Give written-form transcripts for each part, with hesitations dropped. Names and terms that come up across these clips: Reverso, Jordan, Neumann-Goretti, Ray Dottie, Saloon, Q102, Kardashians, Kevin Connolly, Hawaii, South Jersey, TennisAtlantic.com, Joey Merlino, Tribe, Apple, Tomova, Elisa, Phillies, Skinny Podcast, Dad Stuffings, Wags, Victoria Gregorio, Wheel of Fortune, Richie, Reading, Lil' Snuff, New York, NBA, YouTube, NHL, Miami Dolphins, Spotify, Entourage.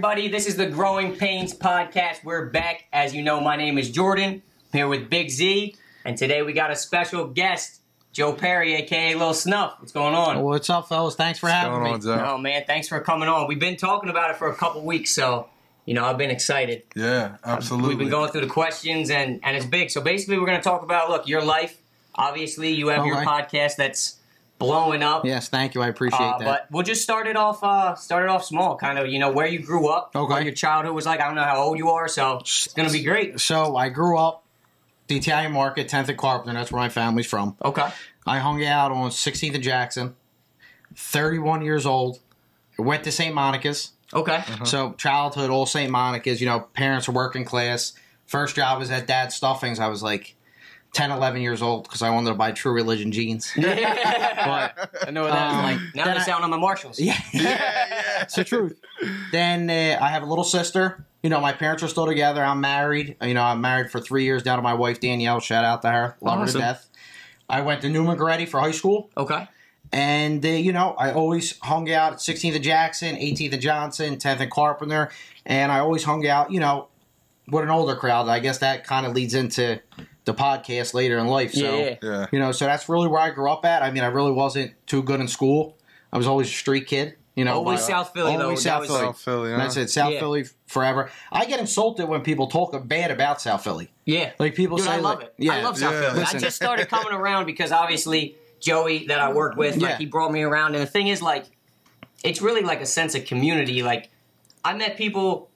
everybody. This is the Growing Pains Podcast. We're back. As you know, my name is Jordan. I'm here with Big Z. And today we got a special guest, Joe Perri, a.k.a. Lil' Snuff. What's going on? What's up, fellas? Thanks for having me. No, man. Thanks for coming on. We've been talking about it for a couple weeks, so, you know, I've been excited. Yeah, absolutely. We've been going through the questions, and it's big. So basically we're going to talk about, look, your life. Obviously, you have your podcast that's blowing up. Yes, thank you. I appreciate that. But we'll just start it off small, kind of, you know, where you grew up, what your childhood was like. I don't know how old you are, so it's going to be great. So I grew up the Italian Market, 10th and Carpenter. That's where my family's from. Okay. I hung out on 16th and Jackson, 31 years old. Went to St. Monica's. Okay. So childhood, all St. Monica's, you know, parents are working class. First job was at Dad Stuffings. I was like 10, 11 years old because I wanted to buy True Religion jeans. But I know what that is like. Now they sound on the Marshalls. Yeah. It's the truth. Then I have a little sister. You know, my parents are still together. I'm married. You know, I'm married for 3 years now to my wife, Danielle. Shout out to her. Love her to death. I went to Neumann-Goretti for high school. Okay. And, you know, I always hung out at 16th and Jackson, 18th and Johnson, 10th and Carpenter. And I always hung out, you know, with an older crowd. I guess that kind of leads into the podcast later in life, you know, so that's really where I grew up at. I mean, I really wasn't too good in school. I was always a street kid, you know. Always South Philly, though. Always South Philly. South Philly, huh? That's it. South Philly forever. I get insulted when people talk bad about South Philly. Yeah, like people say, I love it. Yeah, I love South Philly. Listen. I just started coming around because obviously Joey that I worked with, like he brought me around, and the thing is, like, it's really like a sense of community. Like, I met people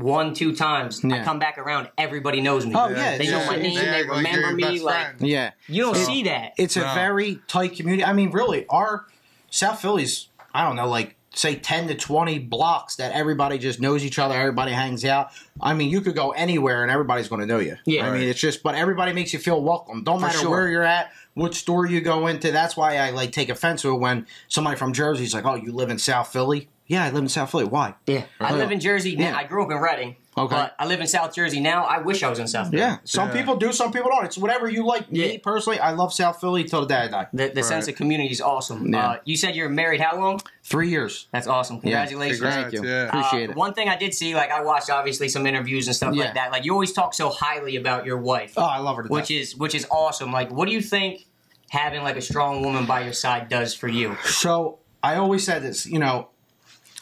1-2 times. I come back around, everybody knows me. Oh, yeah. They know my name, they remember me. Like, you don't see that. It's a very tight community. I mean, really, our South Philly's, I don't know, like, say 10 to 20 blocks that everybody just knows each other, everybody hangs out. I mean, you could go anywhere and everybody's going to know you. Yeah. I mean, it's just, but everybody makes you feel welcome. Don't matter where you're at, what store you go into. That's why I, like, take offense to it when somebody from Jersey's like, oh, you live in South Philly? Yeah, I live in South Philly. Why? Yeah. I live in Jersey now. I grew up in Reading. Okay. But I live in South Jersey now. I wish I was in South Philly. Yeah. Some people do, some people don't. It's whatever you like. Yeah. Me, personally, I love South Philly till the day I die. The sense of community is awesome. Yeah. You said you're married how long? 3 years. That's awesome. Congratulations. Yeah. Thank you. Yeah. Appreciate it. One thing I did see, like, I watched, obviously, some interviews and stuff like that. Like, you always talk so highly about your wife. Oh, I love her to death. Which is awesome. Like, what do you think having, like, a strong woman by your side does for you? So, I always said this, you know,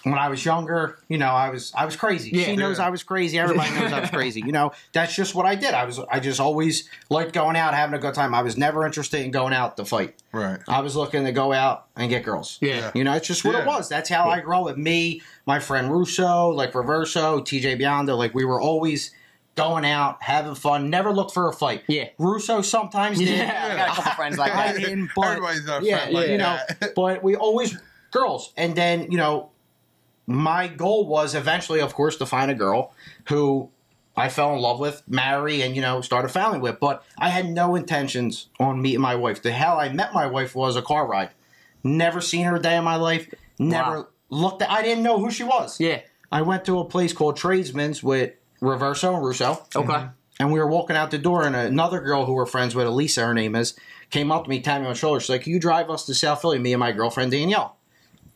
when I was younger, you know, I was crazy. Yeah, she knows I was crazy. Everybody knows I was crazy. You know, that's just what I did. I just always liked going out, having a good time. I was never interested in going out to fight. Right. I was looking to go out and get girls. Yeah. You know, it's just what it was. That's how I grew up. With me, my friend Russo, like Reverso, TJ Biondo, like we were always going out, having fun, never look for a fight. Yeah. Russo sometimes did. Yeah. I got a couple friends like that. I didn't, but everybody's our friend like that. You know, but we always girls. And then, you know, my goal was eventually, of course, to find a girl who I fell in love with, marry, and, you know, start a family with. But I had no intentions on meeting my wife. The hell I met my wife was a car ride. Never seen her a day in my life. Never looked at. I didn't know who she was. Yeah. I went to a place called Tradesman's with Reverso and Russo. Okay. And we were walking out the door, and another girl who we're friends with, Elisa, her name is, came up to me, tapped me on the shoulder. She's like, can you drive us to South Philly, me and my girlfriend, Danielle?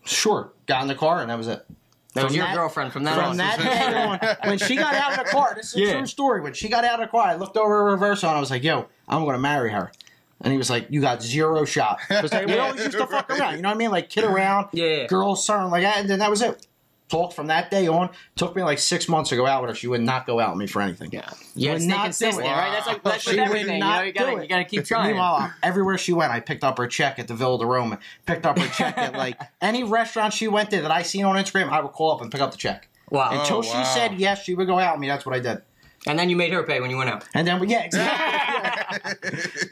Sure. Got in the car, and that was it. That was your girlfriend from that on. From that day on. When she got out of the car, this is a true story. When she got out of the car, I looked over at Reverso and I was like, yo, I'm going to marry her. And he was like, you got zero shot. Because like, we always used to fuck around. You know what I mean? Like, kid around, girls, something like that. And then that was it. Talked from that day on. Took me like 6 months to go out with her. She would not go out with me for anything. Yeah. You would not do it. Right? That's like, that's with everything. You know, you got to keep trying. Meanwhile, everywhere she went, I picked up her check at the Villa de Roma. Picked up her check at like any restaurant she went to that I seen on Instagram, I would call up and pick up the check. Wow. Until she said yes, she would go out with me. That's what I did. And then you made her pay when you went out. And then, exactly.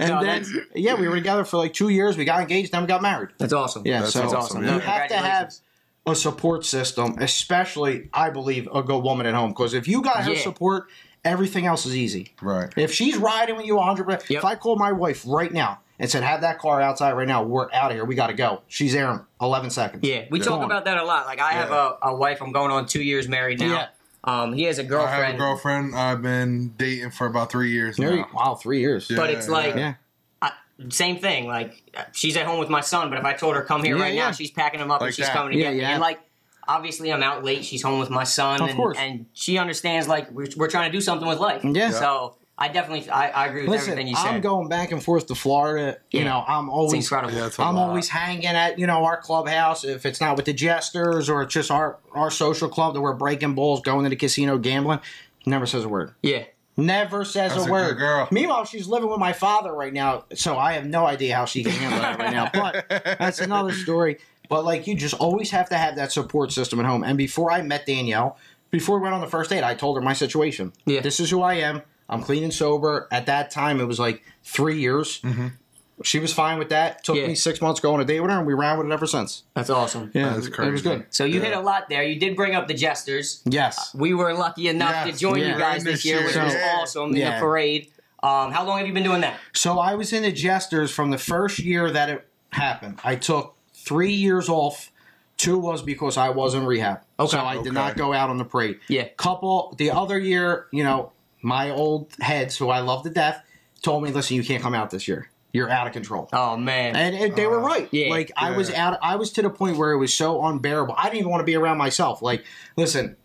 And then, we were together for like 2 years. We got engaged, then we got married. That's awesome. Yeah, that's awesome. You have to have a support system, especially, I believe, a good woman at home. Because if you got her support, everything else is easy. Right. If she's riding with you 100%, if I call my wife right now and said, have that car outside right now, we're out of here, we got to go, she's there in 11 seconds. Yeah, we talk about that a lot. Like, I have a wife, I'm going on 2 years married now. Yeah. He has a girlfriend. I have a girlfriend I've been dating for about 3 years now. Wow, 3 years. Yeah, but it's like... Yeah. Same thing, like, she's at home with my son, but if I told her, come here right now, she's packing him up like and she's coming to get me. And, like, obviously I'm out late. She's home with my son. And she understands, like, we're trying to do something with life. Yeah. So I definitely, I agree with everything you said. I'm going back and forth to Florida. Yeah. You know, I'm always, I'm always hanging at, you know, our clubhouse. If it's not with the Jesters or it's just our social club that we're breaking bowls, going to the casino, gambling, never says a word. Yeah. Never says a word. Good girl. Meanwhile, she's living with my father right now, so I have no idea how she can handle that right now. But that's another story. But, like, you just always have to have that support system at home. And before I met Danielle, before we went on the first date, I told her my situation. Yeah. This is who I am. I'm clean and sober. At that time, it was like 3 years. Mm-hmm. She was fine with that. Took me 6 months going on a date with her, and we ran with it ever since. That's awesome. Yeah, that's crazy. It was good. So you hit a lot there. You did bring up the Jesters. Yes. We were lucky enough to join you guys this year, which was awesome, in the parade. How long have you been doing that? So I was in the Jesters from the first year that it happened. I took 3 years off. 2 was because I was in rehab. Okay. So I did not go out on the parade. Yeah. The other year, you know, my old heads, who I love to death, told me, listen, you can't come out this year. You're out of control. Oh, man. And they were right. Yeah, like, I was out. I was to the point where it was so unbearable. I didn't even want to be around myself. Like, listen,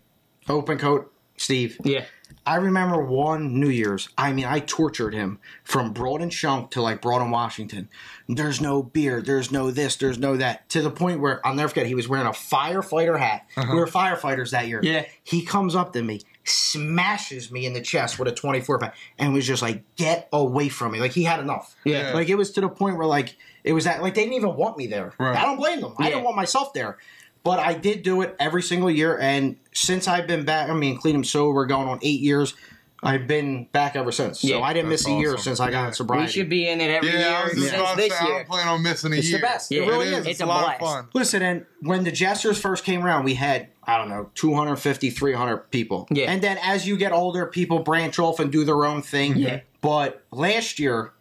open coat, Steve. Yeah. I remember one New Year's. I mean, I tortured him from Broad and Shunk to, like, Broad and Washington. There's no beer. There's no this. There's no that. To the point where, I'll never forget, he was wearing a firefighter hat. We were firefighters that year. Yeah. He comes up to me, smashes me in the chest with a 24-pack, and was just like, get away from me. Like, he had enough. Yeah. Like, it was to the point where, like, it was that, like, they didn't even want me there. Right. I don't blame them. Yeah. I didn't want myself there. But I did do it every single year, and since I've been back, I mean, clean and sober, going on 8 years, I've been back ever since. Yeah. So I didn't miss a year since I got in sobriety. We should be in it every year since this year. I don't plan on missing a year. It's the best. Yeah. It really is. It's a lot of fun. Listen, and when the Jesters first came around, we had, I don't know, 250, 300 people. Yeah. And then as you get older, people branch off and do their own thing. Yeah. But last year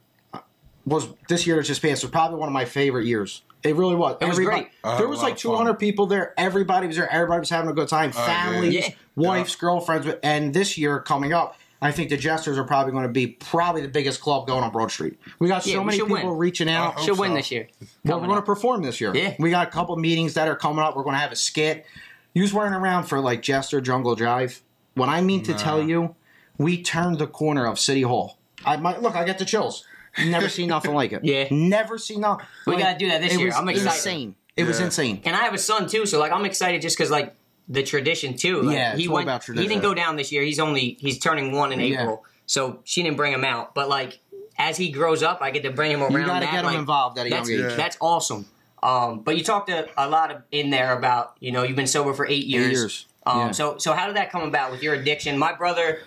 this year that just passed was probably one of my favorite years. It really was. It was great. There was like 200 people there. Everybody was there. Everybody was having a good time. Families, wives, girlfriends. And this year coming up, I think the Jesters are probably going to be the biggest club going on Broad Street. We got so many people reaching out. Should win this year. Well, we're going to perform this year. Yeah. We got a couple meetings that are coming up. We're going to have a skit. You was running around for like Jester Jungle Jive. When I mean to tell you, we turned the corner of City Hall. Look, I get the chills. Never seen nothing like it. Yeah. Never seen nothing. We got to do that this year. I'm excited. Insane. It was insane. And I have a son, too, so, like, I'm excited just because, like, the tradition, too. Like, yeah, it's all about tradition. He didn't go down this year. He's turning 1 in April, so she didn't bring him out. But, like, as he grows up, I get to bring him around. You got to get him involved at a young age. That's awesome. But you talked a lot in there about, you know, you've been sober for 8 years. 8 years. So how did that come about with your addiction? My brother,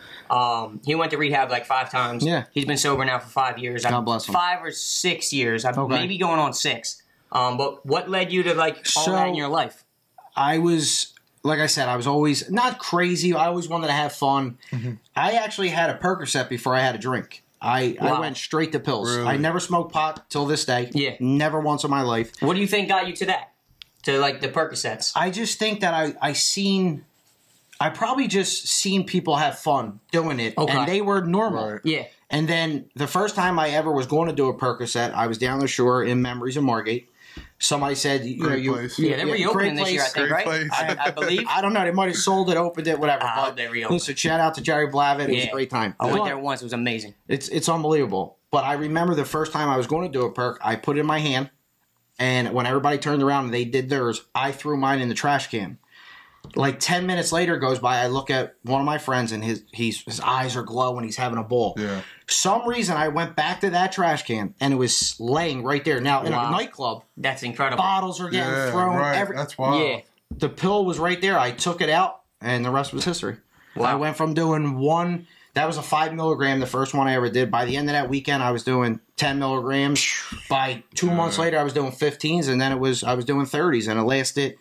he went to rehab like 5 times. Yeah. He's been sober now for 5 years. God bless him. 5 or 6 years. Maybe going on 6. But what led you to like all that in your life? I was, like I said, I was always not crazy. I always wanted to have fun. Mm-hmm. I actually had a Percocet before I had a drink. I went straight to pills. Really? I never smoked pot till this day. Yeah. Never once in my life. What do you think got you to that? To like the Percocets? I just think that I probably just seen people have fun doing it, and they were normal. Right. Yeah. And then the first time I ever was going to do a Percocet, I was down the shore in Memories in Margate. Somebody said, they're reopening this year, I think, right? I believe. I don't know. They might have sold it, opened it, whatever. But they reopened. Listen, shout out to Jerry Blavitt. It was a great time. I went there once. It was amazing. It's unbelievable. But I remember the first time I was going to do a perc, I put it in my hand, and when everybody turned around and they did theirs, I threw mine in the trash can. Like 10 minutes later goes by, I look at one of my friends, and his eyes are glowing. He's having a ball. Yeah. Some reason I went back to that trash can, and it was laying right there. Now in a nightclub, that's incredible. Bottles are getting thrown. Right. That's wild. Yeah. The pill was right there. I took it out, and the rest was history. Wow. I went from doing one. That was a 5 milligram, the first one I ever did. By the end of that weekend, I was doing 10 milligrams. By 2 months later, I was doing 15s, and then I was doing 30s, and it lasted,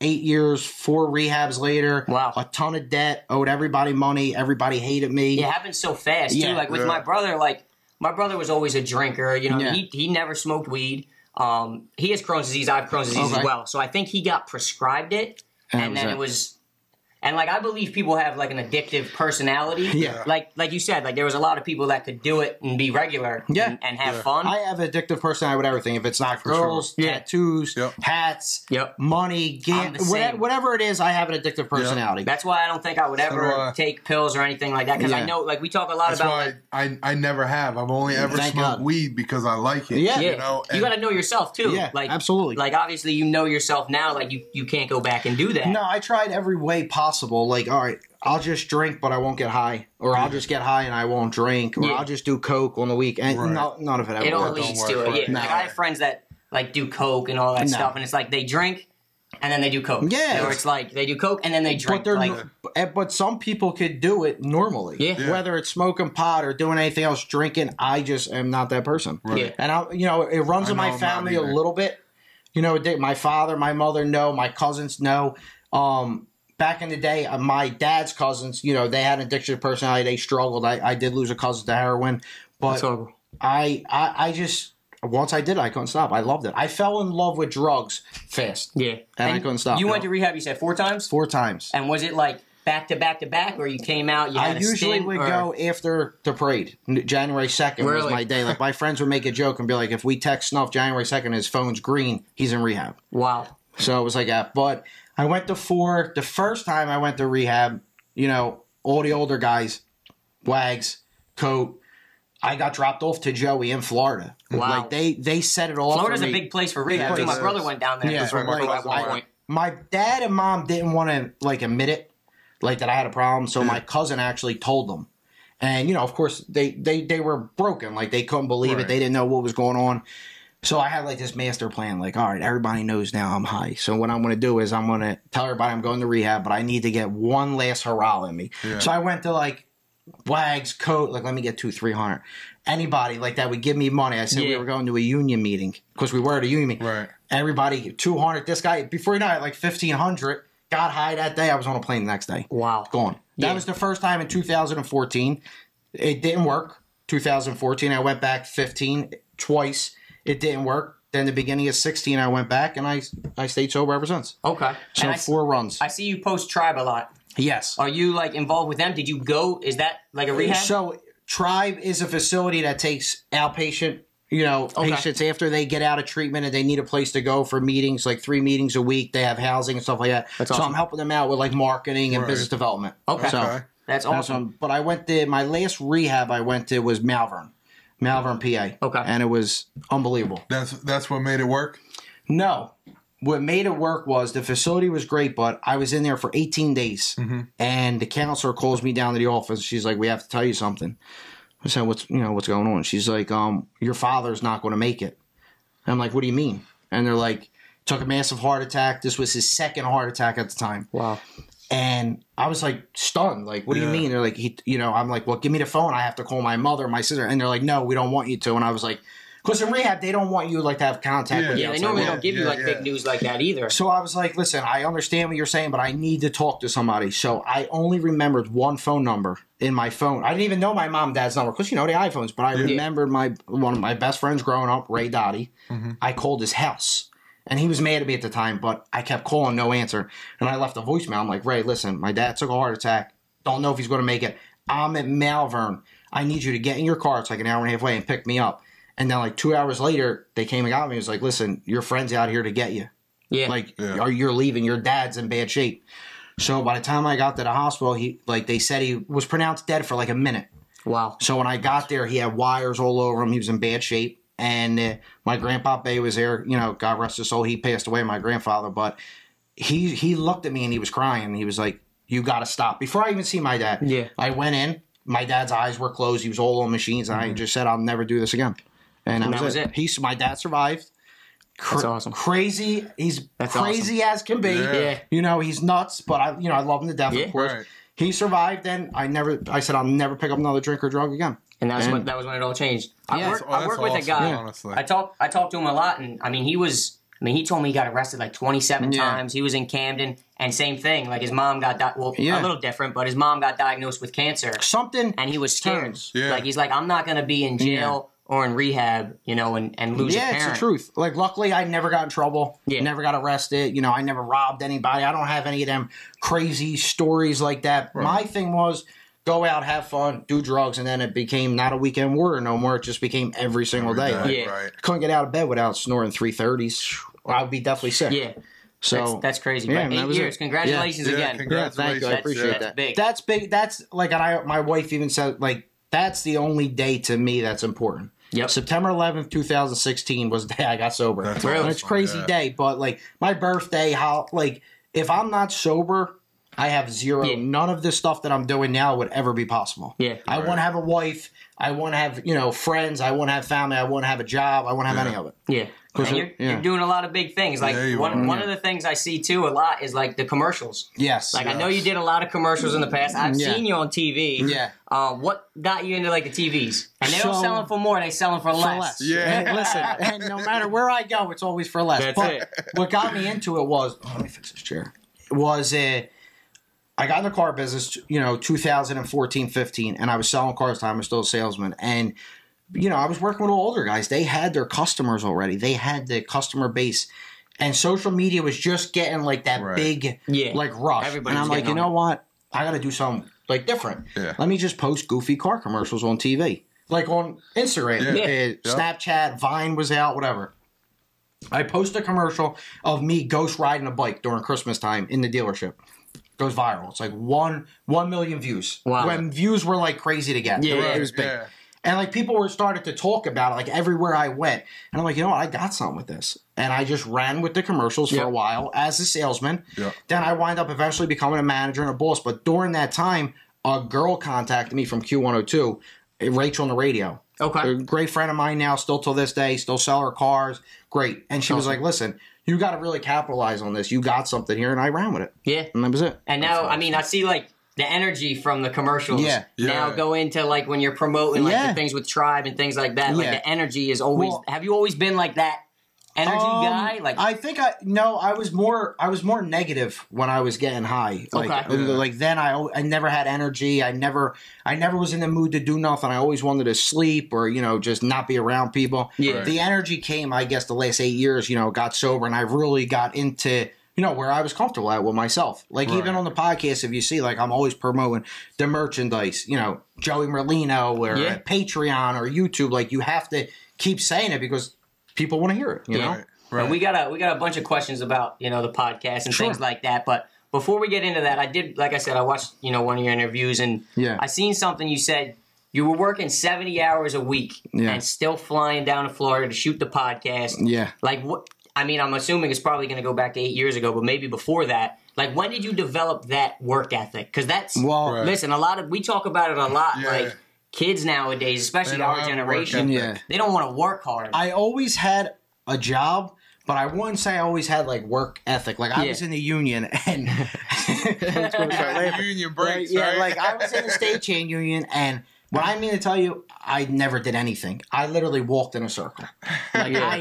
8 years, 4 rehabs later. Wow. A ton of debt, owed everybody money, everybody hated me. It happened so fast, too. Like, with my brother, like, my brother was always a drinker, he never smoked weed. He has Crohn's disease, I have Crohn's disease as well. So I think he got prescribed it, and then it was... And, like, I believe people have, like, an addictive personality. Yeah. Like you said, like, there was a lot of people that could do it and be regular and have fun. I have an addictive personality with everything. If it's not girls, tattoos, hats, money, games, whatever it is, I have an addictive personality. That's why I don't think I would ever take pills or anything like that. Because I know, like, we talk a lot about. That's why like, I never have. I've only ever smoked weed because I like it. Yeah. You know? You got to know yourself, too. Yeah, like, absolutely. Like, obviously, you know yourself now. Like, you can't go back and do that. No, I tried every way possible. Like, all right, I'll just drink, but I won't get high, or I'll just get high and I won't drink, or I'll just do coke on the weekend. Right. No, none of it ever works. It all leads to it. Yeah. No. Like, I have friends that like do coke and all that stuff, and it's like they drink and then they do coke. Yeah, or it's like they do coke and then they drink. But, but some people could do it normally. Yeah. Whether it's smoking pot or doing anything else, drinking, I just am not that person. Right. Yeah. And I, you know, it runs in my family a little bit. You know, my father, my mother, no, my cousins, no. Back in the day, my dad's cousins, you know, they had an addictive personality. They struggled. I did lose a cousin to heroin. But I just, once I did it, I couldn't stop. I loved it. I fell in love with drugs fast. Yeah. And I couldn't stop. You went to rehab, you said, 4 times? 4 times. And was it like back to back to back, or you came out, you had a stint? I usually would go after the parade. January 2nd was my day. Like, my friends would make a joke and be like, if we text Snuff January 2nd, his phone's green, he's in rehab. Wow. So it was like that. But I went to 4. The first time I went to rehab, you know, all the older guys, Wags, Coat, I got dropped off to Joey in Florida. Wow. Like, they set it all up. Florida's a big place for rehab. My brother went down there. Yeah, my dad and mom didn't want to, like, admit it, like, that I had a problem. So my cousin actually told them. And, you know, of course, they were broken. Like, they couldn't believe it. They didn't know what was going on. So I had like this master plan, like, all right, everybody knows now I'm high. So what I'm going to do is I'm going to tell everybody I'm going to rehab, but I need to get one last hurrah in me. Yeah. So I went to like Wags, Coat, like, let me get 200-300. Anybody like that would give me money. I said we were going to a union meeting because we were at a union meeting. Right. Everybody, 200. This guy, before you know it, like 1,500, got high that day. I was on a plane the next day. Wow. Gone. Yeah. That was the first time in 2014. It didn't work. 2014, I went back 15 twice. It didn't work. Then the beginning of 16, I went back, and I stayed sober ever since. Okay. So and 4 runs. I see you post Tribe a lot. Yes. Are you, like, involved with them? Did you go? Is that, like, a rehab? So Tribe is a facility that takes outpatient, you know, patients after they get out of treatment and they need a place to go for meetings, like 3 meetings a week. They have housing and stuff like that. That's awesome. So I'm helping them out with, like, marketing and business development. Okay. So that's awesome. But I went to – my last rehab I went to was Malvern. Malvern, PA. Okay. And it was unbelievable. That's what made it work? No. What made it work was the facility was great, but I was in there for 18 days. Mm-hmm. And the counselor calls me down to the office. She's like, we have to tell you something. I said, what's going on? She's like, your father's not going to make it. I'm like, what do you mean? And they're like, took a massive heart attack. This was his 2nd heart attack at the time. Wow. And I was like stunned. Like, what do you mean? They're like, I'm like, well, give me the phone. I have to call my mother, my sister. And they're like, no, we don't want you to. And I was like, because in rehab, they don't want you like to have contact with you. Yeah, they normally don't give you like big news like that either. So I was like, listen, I understand what you're saying, but I need to talk to somebody. So I only remembered 1 phone number in my phone. I didn't even know my mom and dad's number because, you know, the iPhones. But I remembered one of my best friends growing up, Ray Dottie. Mm-hmm. I called his house. And he was mad at me at the time, but I kept calling, no answer. And I left a voicemail. I'm like, Ray, listen, my dad took a heart attack. Don't know if he's going to make it. I'm at Malvern. I need you to get in your car. It's like 1.5 hours away and pick me up. And then like 2 hours later, they came and got me. It was like, listen, your friend's out here to get you. Yeah. Like, you're leaving. Your dad's in bad shape. So by the time I got to the hospital, they said he was pronounced dead for like a minute. Wow. So when I got there, he had wires all over him. He was in bad shape. And my grandpa Bay was there, you know, God rest his soul. He passed away, my grandfather. But he looked at me and he was crying. And he was like, you got to stop. Before I even see my dad, I went in. My dad's eyes were closed. He was all on machines. And I just said, I'll never do this again. And that was it. My dad survived. That's awesome. Crazy. He's crazy as can be. Yeah. You know, he's nuts. But, I love him to death, of course. Right. He survived. And I said, I'll never pick up another drink or drug again. And that was when it all changed. I worked with a guy. Honestly. I talked to him a lot, and I mean he told me he got arrested like 27 times. He was in Camden, and same thing. Like his mom got a little different, but his mom got diagnosed with cancer. Something, and he was scared. Yeah. Like he's like, I'm not gonna be in jail or in rehab, you know, and lose a parent. Yeah, it's the truth. Like, luckily, I never got in trouble. Yeah. Never got arrested. You know, I never robbed anybody. I don't have any of them crazy stories like that. Right. My thing was go out, have fun, do drugs, and then it became not a weekend warrior no more. It just became every single day. Right, yeah. Right. Couldn't get out of bed without snoring 330s. I would be definitely sick. Yeah. So that's crazy. Yeah, but 8 years. Congratulations again. Congratulations. Yeah, thank you. I appreciate that. Big. That's big. That's like, and my wife even said, like, that's the only day to me that's important. Yep. September 11th, 2016 was the day I got sober. That's really it's a crazy day, but like my birthday, how like if I'm not sober, I have zero. Yeah. None of this stuff that I'm doing now would ever be possible. Yeah. I want to have a wife. I want to have, you know, friends. I want to have family. I want to have a job. I want to have any of it. Yeah. You're doing a lot of big things. Like one of the things I see too a lot is like the commercials. Yes. Like I know you did a lot of commercials in the past. I've seen you on TV. Yeah. What got you into like the TVs? And they don't sell them for more; they sell them for less. Yeah. And listen, and no matter where I go, it's always for less. What got me into it was let me fix this chair. I got in the car business, you know, 2014-15, and I was selling cars at the time. I was still a salesman, and you know, I was working with older guys. They had their customers already. They had the customer base. And social media was just getting, like, that big, like, rush. Everybody's and I'm like, you know what? I got to do something, like, different. Yeah. Let me just post goofy car commercials on TV. Like, on Instagram, Snapchat, Vine was out, whatever. I post a commercial of me ghost riding a bike during Christmas time in the dealership. Goes viral. It's, like, 1 million views. Wow. When views were, like, crazy to get. Yeah. It was big. Yeah. And, like, people were starting to talk about it, like, everywhere I went. And I'm like, you know what? I got something with this. And I just ran with the commercials for a while as a salesman. Yep. Then I wind up eventually becoming a manager and a boss. But during that time, a girl contacted me from Q102, Rachel on the radio. Okay. A great friend of mine now, still till this day, still sell her cars. Great. And she was like, listen, you got to really capitalize on this. You got something here. And I ran with it. Yeah. And that was it. And now, I mean, I see, like, the energy from the commercials now go into, like, when you're promoting, like, the things with Tribe and things like that. Like, the energy is always have you always been, like, that energy guy? Like, I think I was more negative when I was getting high. Like, like then I never had energy. I never was in the mood to do nothing. I always wanted to sleep or, you know, just not be around people. Yeah. Right. The energy came, I guess, the last 8 years, you know, got sober, and I really got into – you know, where I was comfortable at with myself. Like, even on the podcast, if you see, like, I'm always promoting the merchandise, you know, Joey Merlino or Patreon or YouTube. Like, you have to keep saying it because people want to hear it, you know? Right. And we got a bunch of questions about, you know, the podcast and things like that. But before we get into that, I did, like I said, I watched, you know, one of your interviews, and I seen something you said. You were working 70 hours a week and still flying down to Florida to shoot the podcast. Yeah. Like, what? I mean, I'm assuming it's probably going to go back to 8 years ago, but maybe before that. Like, when did you develop that work ethic? Because that's, listen, a lot of, we talk about it a lot, like, kids nowadays, especially our generation, they don't want to work hard. I always had a job, but I wouldn't say I always had, like, work ethic. Like, I was in the union, and union breaks, right? Yeah, like, I was in the state chain union, and what I mean to tell you, I never did anything. I literally walked in a circle. Like, I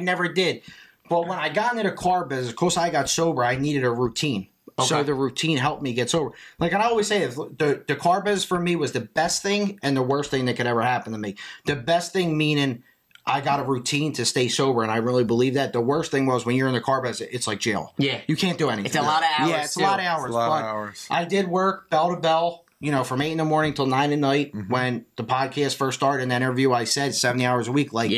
never did. But when I got into the car business, of course, I got sober. I needed a routine. Okay. So the routine helped me get sober. Like, and I always say this, the car business for me was the best thing and the worst thing that could ever happen to me. The best thing meaning I got a routine to stay sober, and I really believe that. The worst thing was when you're in the car business, it's like jail. Yeah. You can't do anything. It's a lot of hours. Yeah, it's a lot of hours. It's a lot of hours. I did work bell to bell. You know, from 8 in the morning till 9 at night when the podcast first started. In that interview, I said 70 hours a week. Like,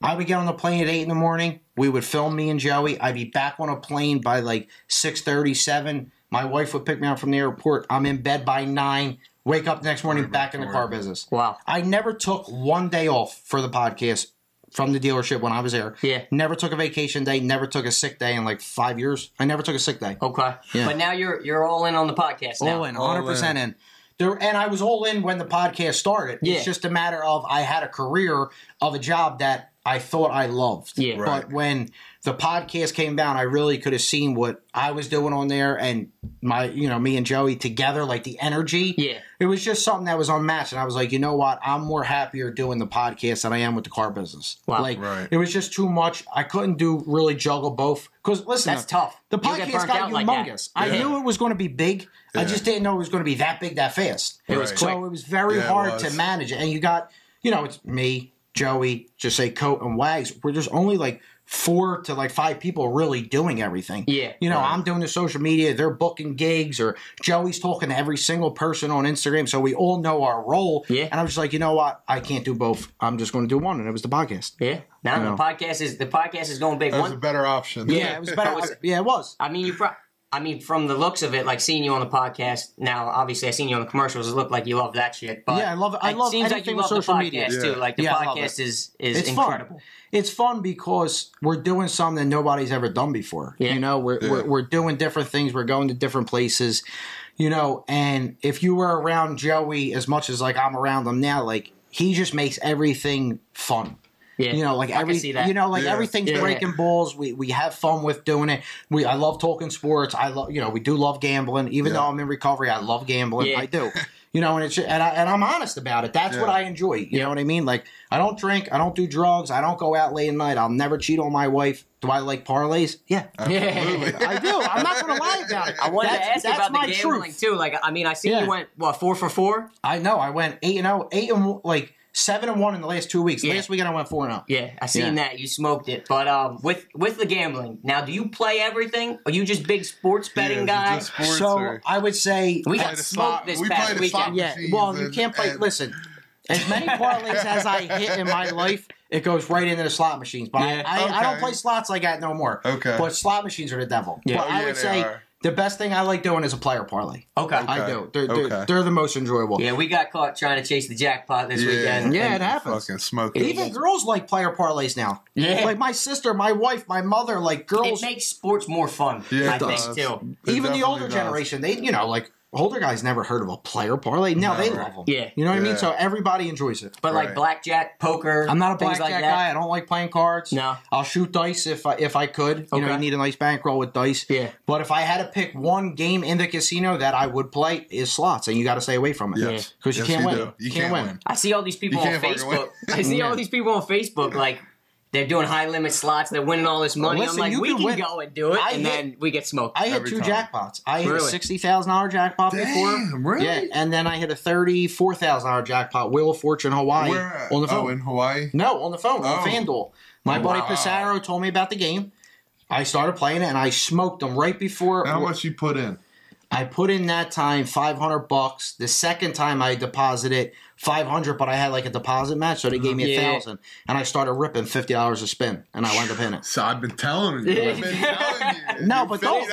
I would get on the plane at 8 in the morning. We would film me and Joey. I'd be back on a plane by like 6:37. My wife would pick me up from the airport. I'm in bed by 9. Wake up the next morning, back in the car business. Wow. I never took one day off for the podcast from the dealership when I was there. Yeah. Never took a vacation day, never took a sick day in like 5 years. I never took a sick day. Okay. Yeah. But now you're all in on the podcast now. All in, 100% in. And I was all in when the podcast started. Yeah. It's just a matter of I had a career of a job that I thought I loved. Yeah. Right. But when the podcast came down, I really could have seen what I was doing on there and my, you know, me and Joey together, like the energy. Yeah. It was just something that was unmatched. And I was like, you know what? I'm more happier doing the podcast than I am with the car business. Wow. Like, it was just too much. I couldn't juggle both. Because, listen, that's tough. The podcast got humongous. Like I knew it was going to be big. Yeah. I just didn't know it was going to be that big that fast. It was quick. So it was very hard to manage it. And you got, you know, it's me, Joey, just say Coat and Wags, where there's only like 4 to 5 people really doing everything. Yeah. You know, right. I'm doing the social media, they're booking gigs, or Joey's talking to every single person on Instagram, so we all know our role. Yeah. And I was just like, you know what? I can't do both. I'm just going to do one, and it was the podcast. Yeah. Now the podcast is going big. That was a better option. Yeah, it was better. Yeah, it was. I mean, from the looks of it, like seeing you on the podcast. Now, obviously, I seen you on the commercials. It looked like you love that shit. But yeah, I love it. I love. It seems like you love the podcast too. Like the podcast is incredible. Fun. It's fun because we're doing something that nobody's ever done before. Yeah. You know, we're doing different things. We're going to different places. You know, and if you were around Joey as much as like I'm around him now, like he just makes everything fun. Yeah. You know, like everything's breaking balls. We have fun with doing it. I love talking sports. We do love gambling. Even though I'm in recovery, I love gambling. Yeah. I do. You know, and I'm honest about it. That's what I enjoy. You know what I mean? Like, I don't drink. I don't do drugs. I don't go out late at night. I'll never cheat on my wife. Do I like parlays? Yeah. Absolutely. I do. I'm not going to lie about it. I wanted to ask about the gambling too. Like, I mean, I see you went, what, 4 for 4? I know. I went 8 and like 7-1 in the last 2 weeks. Last weekend I went 4-0. Yeah, I seen that. You smoked it. But with the gambling, now do you play everything? Are you just big sports betting guy? So I would say we got smoked this past weekend. Yeah. Well, you can't play. Listen, as many parlays as I hit in my life, it goes right into the slot machines. But I don't play slots like that no more. Okay. But slot machines are the devil. Yeah. But I would say the best thing I like doing is a player parlay. Okay. I do. They're the most enjoyable. Yeah, we got caught trying to chase the jackpot this weekend. Yeah, it happens. Fucking smoke. Even girls like player parlays now. Yeah. Like my sister, my wife, my mother, like girls. It makes sports more fun, I think, too. Even the older generation, they, you know, like older guys never heard of a player parlay. No, they love them. Yeah. You know what I mean? So everybody enjoys it. But like blackjack, poker. I'm not a blackjack guy. I don't like playing cards. No. I'll shoot dice if I could. Okay. You know, I need a nice bankroll with dice. Yeah. But if I had to pick one game in the casino that I would play is slots, and you got to stay away from it. Yeah. Because you can't win. You can't win. I see all these people on Facebook. Like, they're doing high-limit slots. They're winning all this money. Listen, I'm like, we can go and do it, then we get smoked. I hit two jackpots. I hit a $60,000 jackpot before. Really? Yeah, and then I hit a $34,000 jackpot, Wheel of Fortune, Hawaii. Where? On the phone. Oh, in Hawaii? No, on the phone, on FanDuel. My buddy Pissarro told me about the game. I started playing it, and I smoked them right before. How much you put in? I put in that time $500. The second time I deposited $500, but I had like a deposit match, so they gave me $1,000, and I started ripping $50 a spin, and I wound up in it. So I've been telling you. No, but don't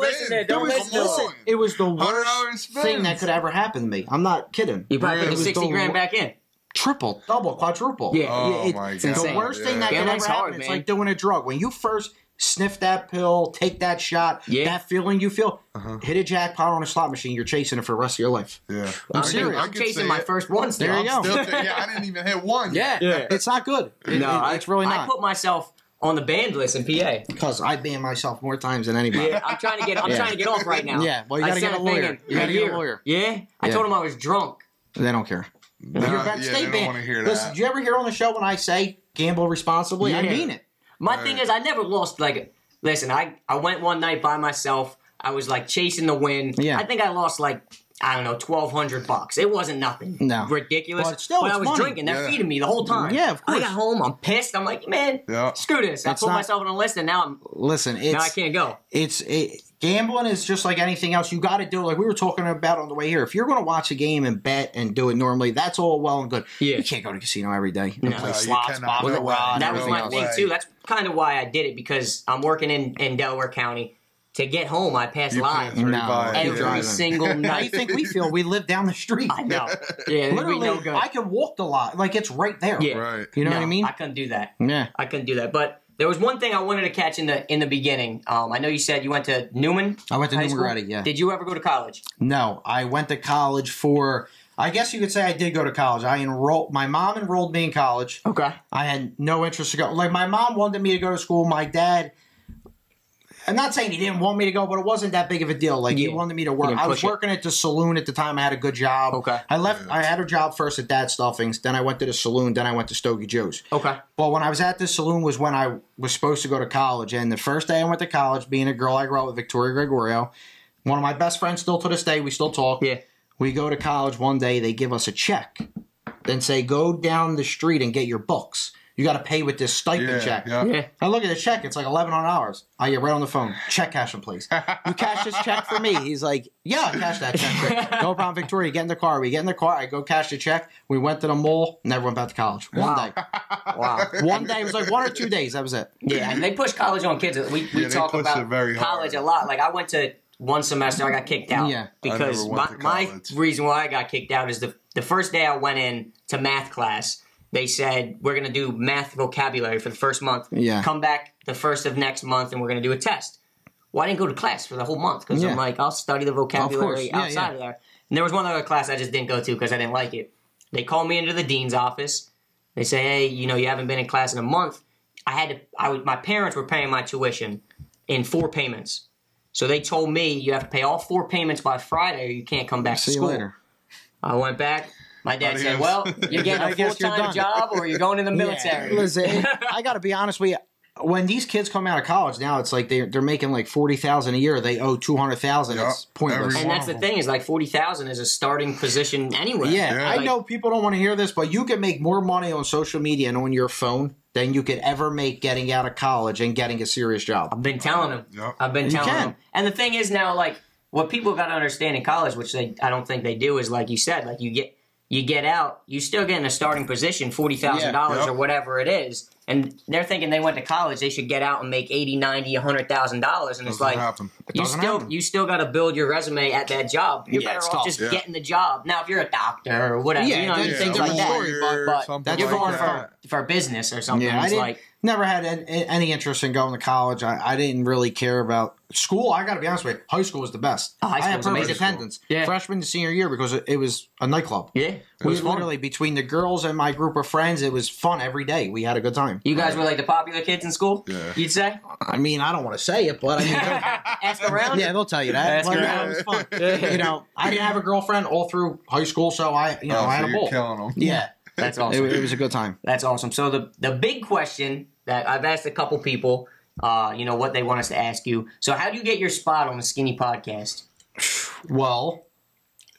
listen to it. Don't listen. It was the worst thing that could ever happen to me. I'm not kidding. You probably put the 60 grand back in. Triple, double, quadruple. Yeah. Oh my God. The worst thing that could ever happen. It's like doing a drug. When you first sniff that pill, take that shot, that feeling you feel, hit a jackpot on a slot machine, you're chasing it for the rest of your life. Yeah. I'm serious. I'm chasing my first ones. There you go. I didn't even hit one. Yeah. It's not good. It's really not. I put myself on the banned list in PA. Because I banned myself more times than anybody. Yeah, I'm trying to get off right now. Yeah, well, you got to get a lawyer. You got to get a lawyer. Yeah? I told him I was drunk. They don't care. They don't want to hear that. Listen, do you ever hear on the show when I say gamble responsibly? I mean it. My thing is, I never lost, like, listen, I went one night by myself. I was, like, chasing the wind. Yeah. I think I lost, like, I don't know, $1,200. It wasn't nothing. No. Ridiculous. But still, I was drinking. They're feeding me the whole time. Yeah, of course. I got home. I'm pissed. I'm like, man, screw this. I put myself on a list, and now now I can't go. Gambling is just like anything else. You got to do, like we were talking about on the way here. If you're going to watch a game and bet and do it normally, that's all well and good. Yeah. You can't go to the casino every day and play slots, bob with a rod. That was my thing, too. That's kind of why I did it, because I'm working in Delaware County. To get home, I pass live every single night. You think we feel? We live down the street. I know. Yeah, literally, I can walk the lot. Like, it's right there. Yeah. Right. You know what I mean? I couldn't do that. Yeah. I couldn't do that. But there was one thing I wanted to catch in the beginning. I know you said you went to Neumann. I went to Neumann-Goretti, yeah. Did you ever go to college? No. I went to college for, I guess you could say I did go to college. My mom enrolled me in college. Okay. I had no interest to go. Like, my mom wanted me to go to school. My dad, I'm not saying he didn't want me to go, but it wasn't that big of a deal. Like, he wanted me to work. I was working at the Saloon at the time. I had a good job. Okay. I left. I had a job first at Dad Stuffings. Then I went to the Saloon. Then I went to Stogie Joe's. Okay. But when I was at the Saloon was when I was supposed to go to college. And the first day I went to college, being a girl, I grew up with Victoria Gregorio. One of my best friends still to this day. We still talk. Yeah. We go to college one day. They give us a check. and say, go down the street and get your books. You got to pay with this stipend check. Yeah. Yeah. I look at the check. It's like $1,100. I get right on the phone. Check cash him, please. You cash this check for me. He's like, yeah, I'll cash that check. No problem, Victoria. Get in the car. We get in the car. I go cash the check. We went to the mall. Never went back to college. One day. Wow. One day. It was like 1 or 2 days. That was it. Yeah, and they push college on kids. We talk about college a lot. Like, I went to one semester. I got kicked out. Yeah. Because my reason why I got kicked out is the first day I went in to math class, they said, we're going to do math vocabulary for the first month. Yeah. Come back the first of next month, and we're going to do a test. Well, I didn't go to class for the whole month because I'm like, I'll study the vocabulary outside of there. And there was one other class I just didn't go to because I didn't like it. They called me into the dean's office. They say, hey, you know, you haven't been in class in a month. My parents were paying my tuition in 4 payments. So they told me, you have to pay all 4 payments by Friday or you can't come back to school. See you later. I went back. My dad said, well, you're getting a full-time job or you're going in the military. Yeah. Listen, I got to be honest with you. When these kids come out of college now, it's like they're making like $40,000 a year. They owe $200,000. Yep. It's pointless. And that's the thing is like $40,000 is a starting position anyway. Yeah. Like, I know people don't want to hear this, but you can make more money on social media and on your phone than you could ever make getting out of college and getting a serious job. I've been telling them. Yep. I've been telling them. And the thing is now, like, what people got to understand in college, which I don't think they do, is like you said, like you get out, you still get in a starting position, $40,000 or whatever it is. And they're thinking they went to college, they should get out and make $80,000, $90,000, $100,000. And it's like, you still got to build your resume at that job. You're better off just getting the job. Now, if you're a doctor or whatever, you know, things like that. But you're going for business or something. Yeah, it's never had any interest in going to college. I didn't really care about school. I got to be honest with you. High school was the best. Oh, high school was amazing. Attendance. Yeah. Freshman to senior year because it was a nightclub. Yeah. It was literally between the girls and my group of friends. It was fun every day. We had a good time. You guys were like the popular kids in school? Yeah. You'd say? I mean, I don't want to say it, but I mean, ask around. Yeah, they'll tell you that. Ask around. It was fun. Yeah. You know, I didn't have a girlfriend all through high school, so I had a ball. Killing them. Yeah. That's awesome. It was a good time. That's awesome. So the big question that I've asked a couple people, you know, what they want us to ask you. So how do you get your spot on the Skinny Podcast? Well,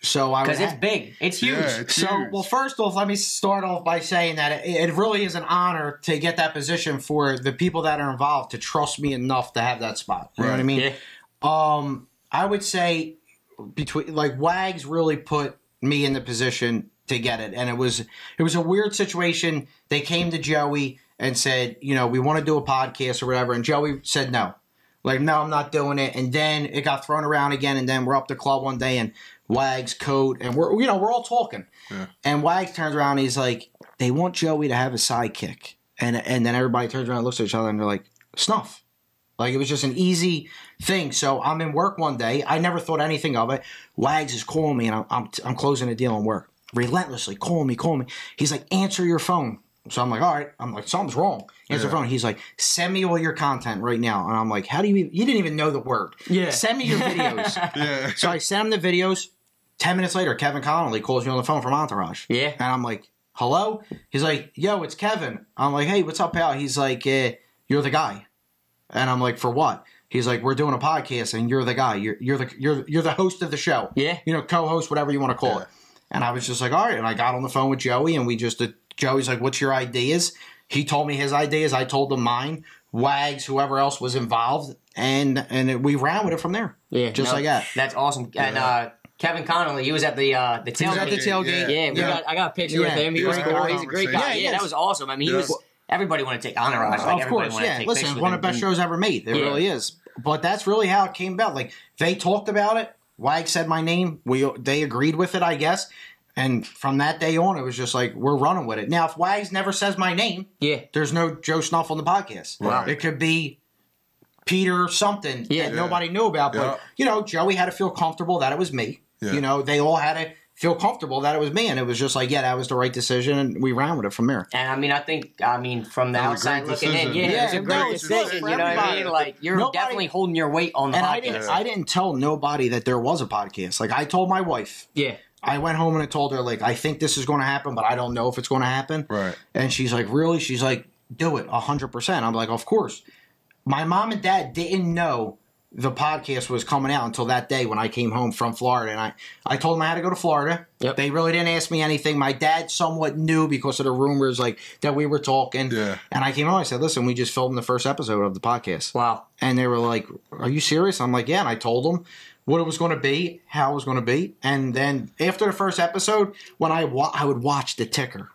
so I because it's big. It's huge. Yeah, it's huge. Well, first off, let me start off by saying that it really is an honor to get that position for the people that are involved to trust me enough to have that spot. You know what I mean? Yeah. I would say between Wags really put me in the position to get it. And it was a weird situation. They came to Joey and said, you know, we want to do a podcast or whatever. And Joey said no. Like, no, I'm not doing it. And then it got thrown around again. And then we're up the club one day and Wags, Coat, and we're all talking. Yeah. And Wags turns around and he's like, they want Joey to have a sidekick. And then everybody turns around and looks at each other and they're like, Snuff. Like, it was just an easy thing. So I'm in work one day. I never thought anything of it. Wags is calling me and I'm closing a deal in work. Relentlessly call me. He's like, answer your phone. So I'm like, all right. I'm like, something's wrong. Answer the phone. He's like, send me all your content right now. And I'm like, how do you didn't even know the word. Yeah. Send me your videos. Yeah. So I send him the videos. 10 minutes later, Kevin Connolly calls me on the phone from Entourage. Yeah. And I'm like, hello? He's like, yo, it's Kevin. I'm like, hey, what's up, pal? He's like, you're the guy. And I'm like, for what? He's like, we're doing a podcast and you're the guy. You're the host of the show. Yeah. You know, co-host, whatever you want to call it. And I was just like, all right. And I got on the phone with Joey, and Joey's like, what's your ideas? He told me his ideas. I told him mine. Wags, whoever else was involved, and we ran with it from there. Yeah, like that. That's awesome. Yeah. And Kevin Connolly, he was at the tailgate. He was at the tailgate. Yeah, I got a picture with him. He's a great guy. Yeah, that was awesome. I mean, he was. Everybody wanted to take Entourage. Like, of course, yeah. Listen, one of the best shows ever made. It really is. But that's really how it came about. Like, they talked about it. Wags said my name. They agreed with it, I guess. And from that day on, it was just like, we're running with it. Now, if Wags never says my name, there's no Joe Snuff on the podcast. Right. It could be Peter something that nobody knew about. But, you know, Joey had to feel comfortable that it was me. Yeah. You know, they all had to feel comfortable that it was me. And it was just like, that was the right decision. And we ran with it from there. And, I mean, from the outside looking in, it's a great decision. You know what I mean? Like, you're definitely holding your weight on the podcast. I didn't tell nobody that there was a podcast. Like, I told my wife. Yeah. I went home and I told her, like, I think this is going to happen, but I don't know if it's going to happen. Right. And she's like, really? She's like, do it 100%. I'm like, of course. My mom and dad didn't know the podcast was coming out until that day when I came home from Florida. And I told them I had to go to Florida. Yep. They really didn't ask me anything. My dad somewhat knew because of the rumors like that we were talking. Yeah. And I came home. I said, listen, we just filmed the first episode of the podcast. Wow. And they were like, are you serious? I'm like, yeah. And I told them what it was going to be, how it was going to be. And then after the first episode, when I would watch the ticker.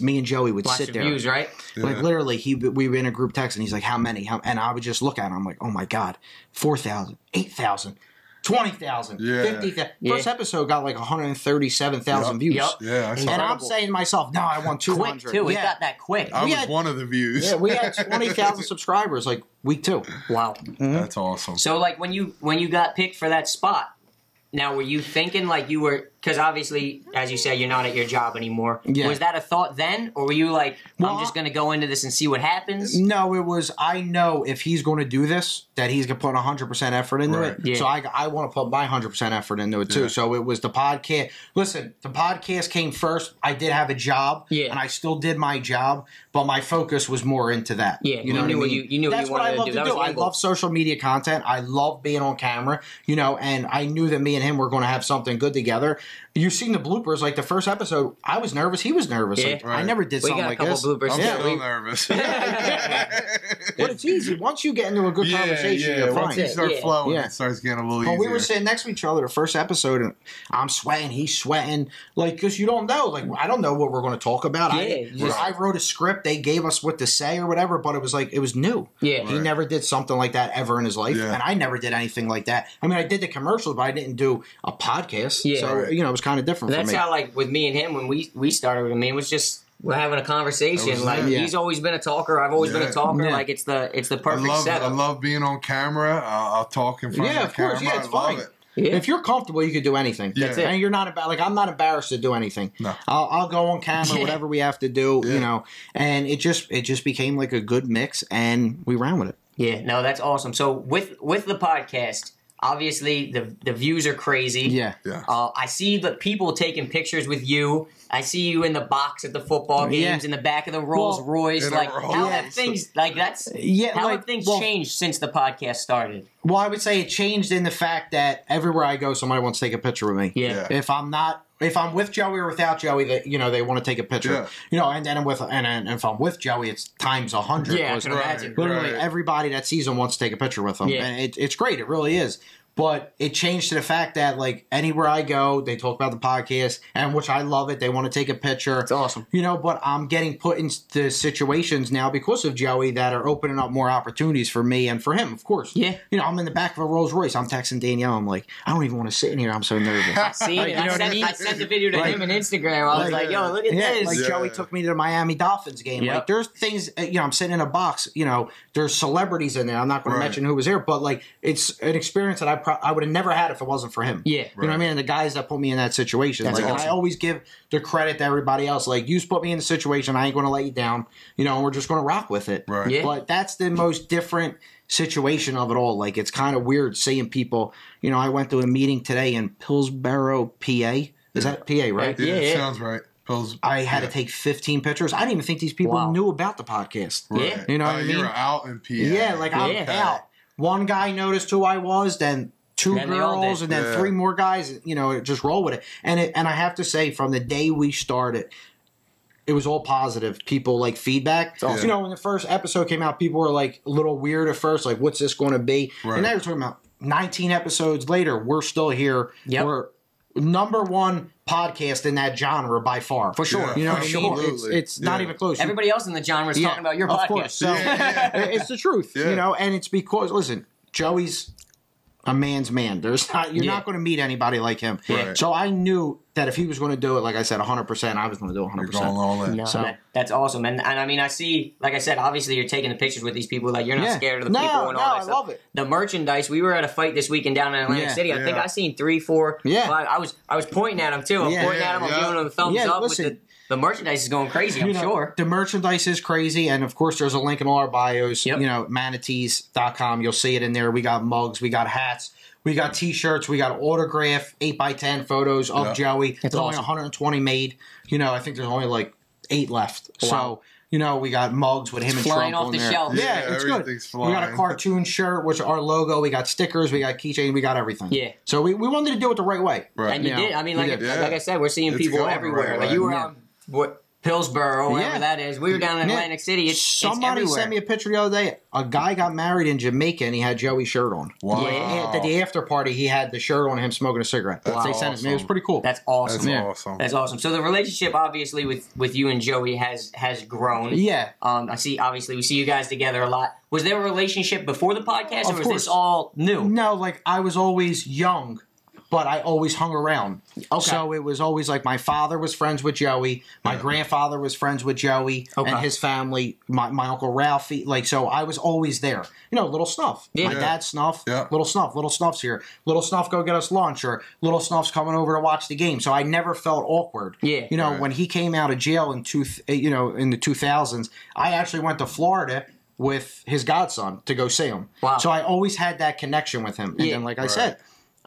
Me and Joey would sit there. Views, right? Yeah. Like literally, we were in a group text, and he's like, "How many?" And I would just look at him. I'm like, "Oh my god, 4,000, 8,000, 20,000, 50,000." First episode got like 137,000 views. Yep. Yeah, and I'm saying to myself, "No, I want 200." Quick too. Yeah. We got that quick. I was one of the views. Yeah, we had 20,000 subscribers like week 2. Wow, that's awesome. So like when you got picked for that spot. Now, were you thinking like you were, because obviously, as you said, you're not at your job anymore. Yeah. Was that a thought then? Or were you like, I'm just going to go into this and see what happens? No, it was, I know if he's going to do this, that he's going to put 100% effort into it. Yeah. So I want to put my 100% effort into it too. Yeah. So it was the podcast. Listen, the podcast came first. I did have a job and I still did my job, but my focus was more into that. Yeah, you know what I mean? You knew what you wanted to do. That's what I love to do. I love social media content. I love being on camera, you know, and I knew that me and him were going to have something good together. You've seen the bloopers, like the first episode. I was nervous. He was nervous. Yeah, like, right. I never did something like this. We got a couple bloopers. I'm still nervous. But it's easy. Once you get into a good conversation, you're fine. Once you start flowing, it starts getting a little easier. We were sitting next to each other the first episode, and I'm sweating. He's sweating. Like, because you don't know. Like, I don't know what we're going to talk about. Yeah, I wrote a script. They gave us what to say or whatever, but it was like, it was new. Yeah. He never did something like that ever in his life, and I never did anything like that. I mean, I did the commercials, but I didn't do a podcast. Yeah. So, you know, it was kind of different for me. That's how, like, with me and him, when we started with him, it was just we're having a conversation. He's always been a talker. I've always been a talker. Yeah. Like, it's the perfect setup. I love being on camera. I'll talk in front of the camera. Yeah, of course. Yeah, it's fine. Love it. Yeah. If you're comfortable, you can do anything. Yeah. That's it. And you're not about I'm not embarrassed to do anything. No. I'll go on camera, whatever we have to do, you know. And it just became like a good mix, and we ran with it. Yeah, no, that's awesome. So with the podcast, obviously the views are crazy. Yeah. I see the people taking pictures with you. I see you in the box at the football games, in the back of the Rolls Royce. Like, how have things changed since the podcast started? Well, I would say it changed in the fact that everywhere I go, somebody wants to take a picture with me. Yeah. If I'm with Joey or without Joey, they want to take a picture. Yeah. You know, and if I'm with Joey, it's times 100. Yeah, I can imagine. Literally everybody that sees him wants to take a picture with him, and it's great. It really is. But it changed to the fact that, like, anywhere I go, they talk about the podcast, and which I love it. They want to take a picture. It's awesome. You know, but I'm getting put into situations now because of Joey that are opening up more opportunities for me and for him, of course. Yeah. You know, I'm in the back of a Rolls Royce. I'm texting Danielle. I'm like, I don't even want to sit in here. I'm so nervous. I see it. I sent the video to him on Instagram. I was like, yo, look at this. Like, Joey took me to the Miami Dolphins game. Yep. Like, there's things, you know, I'm sitting in a box. You know, there's celebrities in there. I'm not going to mention who was there, but, like, it's an experience that I would have never had if it wasn't for him. Yeah. You know what I mean? And the guys that put me in that situation. That's awesome. And I always give the credit to everybody else. Like, you put me in the situation. I ain't going to let you down. You know, and we're just going to rock with it. Right. Yeah. But that's the most different situation of it all. Like, it's kind of weird seeing people. You know, I went to a meeting today in Hillsborough, PA. Is that PA, right? Yeah, it sounds right. I had to take 15 pictures. I didn't even think these people knew about the podcast. Right. Yeah. You know what I mean? You were out in PA. Yeah, like, I'm out. One guy noticed who I was, then two girls, and then 3 more guys. You know, just roll with it. And I have to say, from the day we started, it was all positive. People like feedback. Yeah. You know, when the first episode came out, people were like a little weird at first, like, "What's this going to be?" Right. And now we're talking about 19 episodes later, we're still here. Yep. We're #1 podcast in that genre by far, for sure. You know what I mean? It's not even close. Everybody else in the genre is talking about your podcast. Of course. So it's the truth, you know, and it's because, listen, Joey's a man's man. You're not going to meet anybody like him. Right. So I knew that if he was going to do it, like I said, 100%, I was going to do 100%. You're going all in. No, so that's awesome. And I mean, I see, like I said, obviously you're taking the pictures with these people. Like, you're not scared of the people and all that stuff. I love it. The merchandise. We were at a fight this weekend down in Atlantic City. I think I seen 3, 4. Yeah. 5. I was pointing at them too. I'm pointing at them. I'm giving them a thumbs up. Listen, with the merchandise is going crazy, I'm sure. The merchandise is crazy, and of course there's a link in all our bios, you know, manatees.com. You'll see it in there. We got mugs, we got hats, we got T-shirts, we got autograph 8x10 photos of Joey. It's only 120 made. You know, I think there's only like 8 left. Wow. So You know, we got mugs with him and Trump off the shelf. Yeah, it's good. We got a cartoon shirt, which our logo. We got stickers. We got keychain. We got everything. Yeah. So we wanted to do it the right way. Right. And you did. I mean, like I said, we're seeing people everywhere. Like you were out what Hillsborough, wherever that is. We were down in Atlantic City. Somebody sent me a picture the other day. A guy got married in Jamaica and he had Joey's shirt on. Wow. Yeah. At the after party, he had the shirt on him smoking a cigarette. That's awesome. They sent it to me. It was pretty cool. That's awesome. That's awesome. That's awesome. So the relationship, obviously, with you and Joey has grown. Yeah. I see. Obviously, we see you guys together a lot. Was there a relationship before the podcast, or was this all new? No, like I was always young. But I always hung around. Okay. So it was always like my father was friends with Joey. My grandfather was friends with Joey and his family. My Uncle Ralphie. Like, so I was always there. You know, Little Snuff. Yeah. My dad's Snuff. Yeah. Little Snuff. Little Snuff's here. Little Snuff, go get us lunch. Or Little Snuff's coming over to watch the game. So I never felt awkward. Yeah. You know, when he came out of jail in the 2000s, I actually went to Florida with his godson to go see him. Wow. So I always had that connection with him. And then, like I said,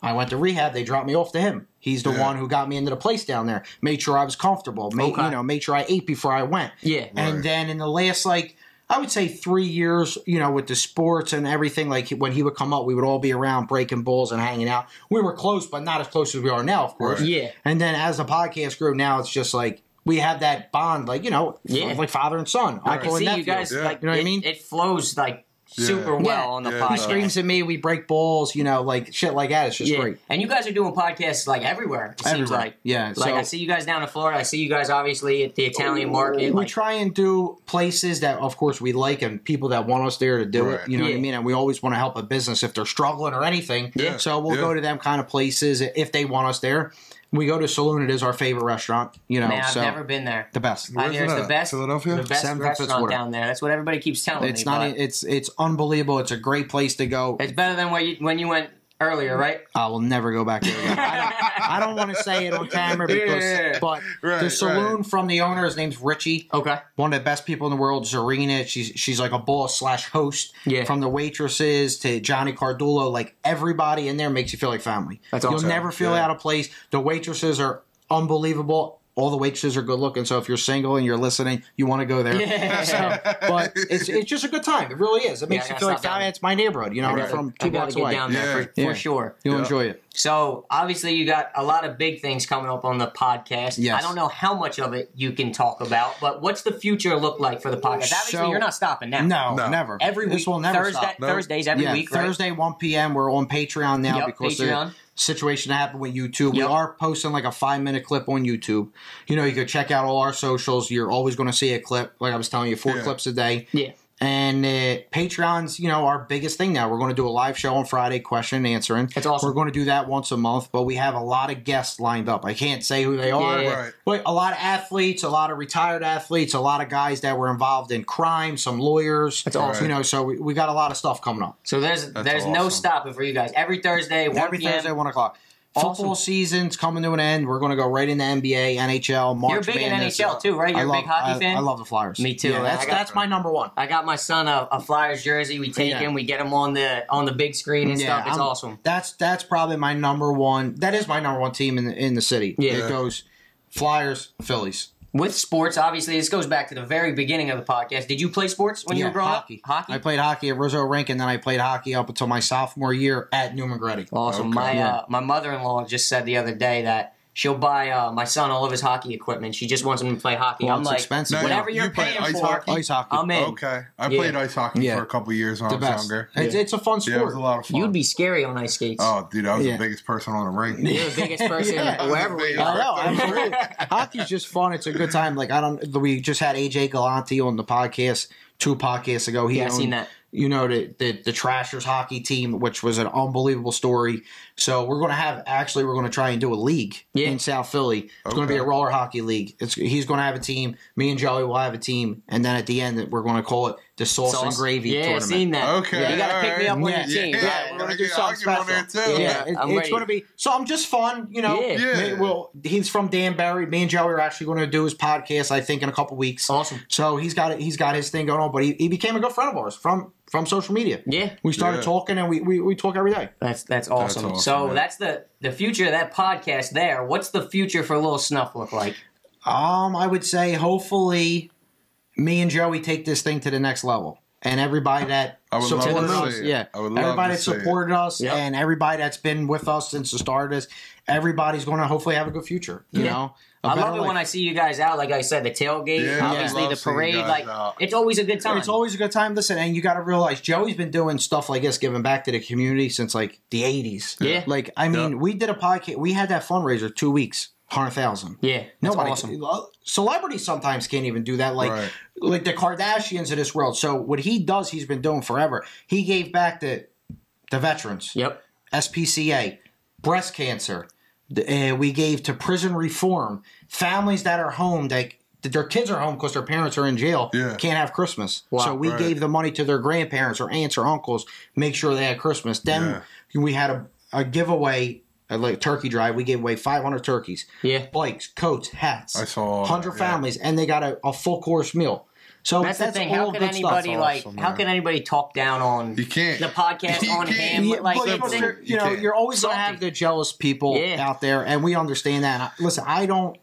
I went to rehab. They dropped me off to him. He's the one who got me into the place down there. Made sure I was comfortable. Made sure I ate before I went. Yeah. And then in the last, like, I would say 3 years, you know, with the sports and everything, like when he would come up, we would all be around breaking balls and hanging out. We were close, but not as close as we are now, of course. Right. Yeah. And then as the podcast grew, now it's just like, we have that bond, like, you know, like father and son. I can see nephew. You guys, like, you know what I mean? It flows, like, super well on the podcast. He screams at me. We break balls, you know, like shit like that. It's just great. And you guys are doing podcasts like everywhere, it seems like. Yeah. Like I see you guys down in Florida. I see you guys obviously at the Italian Market. We try and do places that, of course, we like and people that want us there to do it. You know what I mean? And we always want to help a business if they're struggling or anything. Yeah. So we'll go to them kind of places if they want us there. We go to Saloon. It is our favorite restaurant. You know, man, I've never been there. The best. I hear it's the best. Philadelphia, the best restaurant down there. That's what everybody keeps telling me. It's unbelievable. It's a great place to go. It's better than when you went earlier, right? I will never go back there again. I don't want to say it on camera, because, but the Saloon from the owner, his name's Richie. Okay. One of the best people in the world, Zarina. She's like a boss / host. Yeah. From the waitresses to Johnny Cardulo, like everybody in there makes you feel like family. That's awesome. You'll never feel out of place. The waitresses are unbelievable. All the waitresses are good looking, so if you're single and you're listening, you want to go there. Yeah. So, but it's just a good time. It really is. It makes you feel like, it's my neighborhood. You know, I'm from 2 blocks away. Down there for sure. You'll enjoy it. So obviously, you got a lot of big things coming up on the podcast. Yes. I don't know how much of it you can talk about, but what's the future look like for the podcast? Obviously, you're not stopping now. No, never. Every week, this will never stop. Thursdays every week. Right? Thursday 1 p.m. We're on Patreon now because Patreon. Situation that happened with YouTube. We are posting like a 5-minute clip on YouTube. You know, you can check out all our socials. You're always going to see a clip. Like I was telling you, 4 clips a day. Yeah. And Patreon's, you know, our biggest thing now. We're going to do a live show on Friday, question and answering. That's awesome. We're going to do that once a month, but we have a lot of guests lined up. I can't say who they are. Right. But a lot of athletes, a lot of retired athletes, a lot of guys that were involved in crime, some lawyers. That's awesome. You know, so we got a lot of stuff coming up. So there's awesome. No stopping for you guys. Every Thursday, 1 Every p.m. Thursday, 1 o'clock. Awesome. Football season's coming to an end. We're going to go right into NBA, NHL, March Madness. You're big in NHL too, right? You're a big hockey fan? I love the Flyers. Me too. Yeah, that's my number one. I got my son a Flyers jersey. We take him. We get him on the big screen and stuff. It's awesome. That's probably my number one. That is my number one team in the city. Yeah. It goes Flyers, Phillies. With sports, obviously, this goes back to the very beginning of the podcast. Did you play sports when you were growing up? Hockey? I played hockey at Roseau Rink, and then I played hockey up until my sophomore year at Neumann-Goretti. Awesome. Okay. My mother-in-law just said the other day that she'll buy my son all of his hockey equipment. She just wants him to play hockey. Well, I'm like, expensive. No, whatever you're paying for, ice hockey. I'm in. Okay. I played ice hockey for a couple of years when I was younger. It's a fun sport. Yeah, it was a lot of fun. You'd be scary on ice skates. Oh, dude, I was the biggest person on the rink. You're the biggest person wherever we go. I know. Hockey's just fun. It's a good time. Like, we just had AJ Galante on the podcast 2 podcasts ago. I've seen that. You know, the Trashers hockey team, which was an unbelievable story. So we're going to have – actually, we're going to try and do a league in South Philly. It's going to be a roller hockey league. He's going to have a team. Me and Joey will have a team. And then at the end, we're going to call it the Sauce and Gravy Tournament. Yeah, I've seen that. Okay. Yeah, you got to pick me up on your team. Yeah, we're going to do something special. Yeah, it's going to be – something just fun, you know. Yeah. Well, he's from Danbury. Me and Joey are actually going to do his podcast, I think, in a couple weeks. Awesome. So he's got his thing going on. But he became a good friend of ours from social media. Yeah. We started talking, and we talk every day. That's awesome. That's awesome. So that's the future of that podcast there. What's the future for Lil' Snuff look like? I would say hopefully me and Joey take this thing to the next level. And everybody that supported us, everybody that supported us, and everybody that's been with us since the start of this, everybody's going to hopefully have a good future. You know, I love it when I see you guys out. Like I said, the tailgate, obviously the parade. Like it's always a good time. It's always a good time. Listen, and you got to realize Joey's been doing stuff like this, giving back to the community since like the '80s. Yeah, like I mean, we did a podcast. We had that fundraiser 2 weeks. 100,000. Yeah, that's awesome. Celebrities sometimes can't even do that, like the Kardashians of this world. So what he does, he's been doing forever. He gave back to the veterans. Yep. SPCA, breast cancer. We gave to prison reform. Families that are home, their kids are home because their parents are in jail, can't have Christmas. Wow. So we gave the money to their grandparents or aunts or uncles, make sure they had Christmas. Then we had a giveaway. Like turkey drive, we gave away 500 turkeys, bikes, coats, hats, 100 families, and they got a full course meal. So that's the thing. How can anybody how can anybody talk down on the podcast on him? You know, you're always gonna have the jealous people out there, and we understand that. Listen, I don't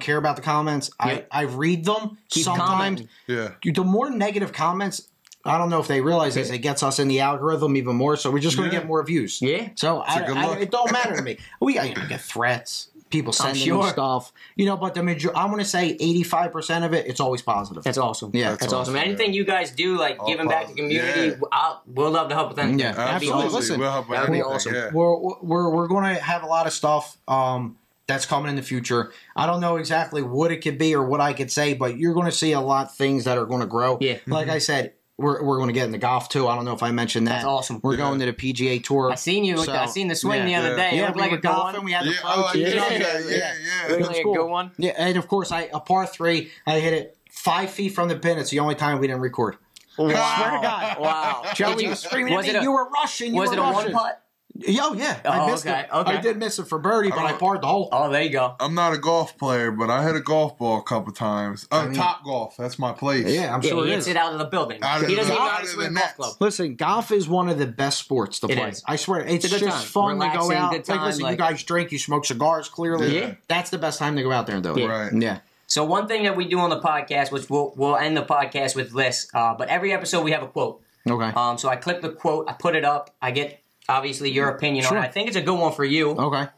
care about the comments. I read them sometimes. Yeah, the more negative comments. I don't know if they realize this. It gets us in the algorithm even more, so we're just going to get more views. Yeah. So it don't matter to me. We get threats, people sending me stuff, you know. But the majority, I want to say 85% of it, it's always positive. That's awesome. Yeah, that's awesome. Anything you guys do, like giving back to the community, we'll love to help with that. Yeah, absolutely. Listen, that'd be awesome. Yeah. We're going to have a lot of stuff. That's coming in the future. I don't know exactly what it could be or what I could say, but you're going to see a lot of things that are going to grow. Yeah. Like I said. We're going to get in the golf too. I don't know if I mentioned that. That's awesome. We're going to the PGA Tour. I seen you. I seen the swing the other day. Yeah, we were golfing. We had the approach. It was a good one. Yeah, and of course, a par three. I hit it 5 feet from the pin. It's the only time we didn't record. Wow. I swear to God. Wow. Joey was screaming at me. You were rushing. Was it a one putt? Oh, yeah. I missed it. I did miss it for birdie, but I parred the hole. Oh, there you go. I'm not a golf player, but I hit a golf ball a couple times. Top Golf. That's my place. Yeah, I'm sure he hits it out of the building. He doesn't even have to swing a golf club. Listen, golf is one of the best sports to play. I swear. It's just fun to go out. Listen, you guys drink, you smoke cigars, clearly. Yeah. That's the best time to go out there and do it. Right. Yeah. So one thing that we do on the podcast, which we'll end the podcast with this, but every episode we have a quote. Okay. So I click the quote. I put it up. I get... obviously, your opinion on it. I think it's a good one for you. Okay.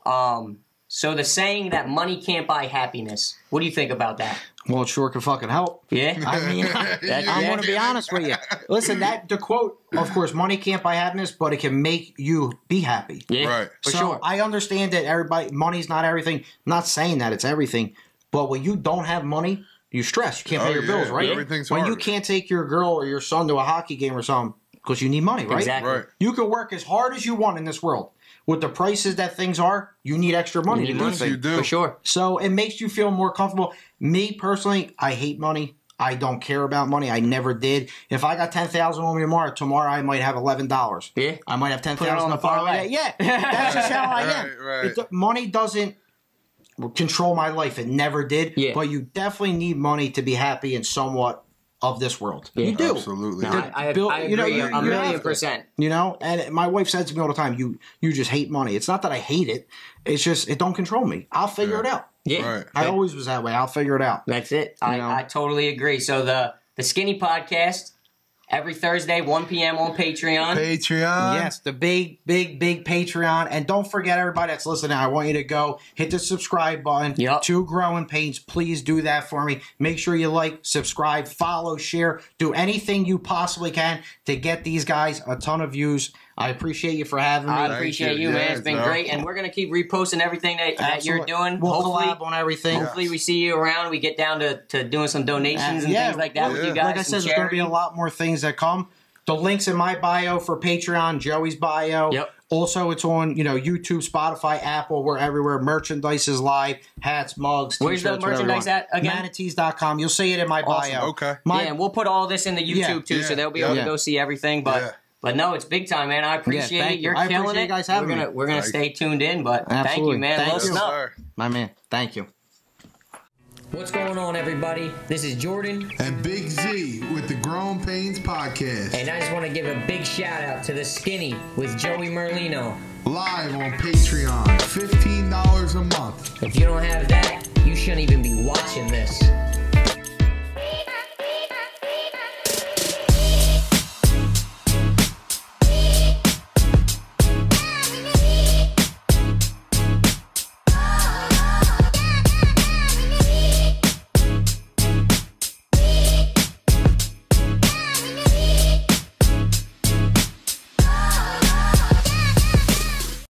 So the saying that money can't buy happiness. What do you think about that? Well, it sure can fucking help. Yeah. I mean, I'm going to be honest with you. Listen, the quote, of course, money can't buy happiness, but it can make you be happy. Yeah. Right. So I understand that money's not everything. I'm not saying that it's everything, but when you don't have money, you stress. You can't pay your bills, right? Everything's hard. When you can't take your girl or your son to a hockey game or something. Because you need money, right? Exactly. Right. You can work as hard as you want in this world. With the prices that things are, you need extra money. You do. For sure. So it makes you feel more comfortable. Me, personally, I hate money. I don't care about money. I never did. If I got $10,000 on me tomorrow I might have $11. Yeah. I might have $10,000 on the parlay. Yeah. That's just how I am. Right. Money doesn't control my life. It never did. Yeah. But you definitely need money to be happy and somewhat of this world. Yeah. You do. Absolutely. No, I agree, a 1,000,000%. You know, and my wife says to me all the time, you just hate money. It's not that I hate it. It's just, it don't control me. I'll figure it out. Yeah. Right. I always was that way. I'll figure it out. That's it. I totally agree. So the Skinny Podcast, every Thursday, 1 p.m. on Patreon. Yes, the big, big, big Patreon. And don't forget, everybody that's listening, I want you to go hit the subscribe button to Growing Pains. Please do that for me. Make sure you like, subscribe, follow, share. Do anything you possibly can to get these guys a ton of views. I appreciate you for having me. I appreciate you, man. It's been great. And we're going to keep reposting everything that you're doing. We'll collab on everything. Hopefully we see you around. We get down to doing some donations and things like that with you guys. Like I said, there's going to be a lot more things that come. The link's in my bio for Patreon, Joey's bio. Yep. Also, it's on YouTube, Spotify, Apple. We're everywhere. Merchandise is live. Hats, mugs, t-shirts. Where's the merchandise at again? Manatees.com. You'll see it in my bio. Okay. And we'll put all this in the YouTube, too, so they'll be able to go see everything. But no, it's big time, man. I appreciate it. You're killing it. You guys having me. We're going to stay tuned in, but thank you, man. Thank you. My man, thank you. What's going on, everybody? This is Jordan. And Big Z with the Growing Pains Podcast. And I just want to give a big shout out to The Skinny with Joey Merlino. Live on Patreon, $15 a month. If you don't have that, you shouldn't even be watching this.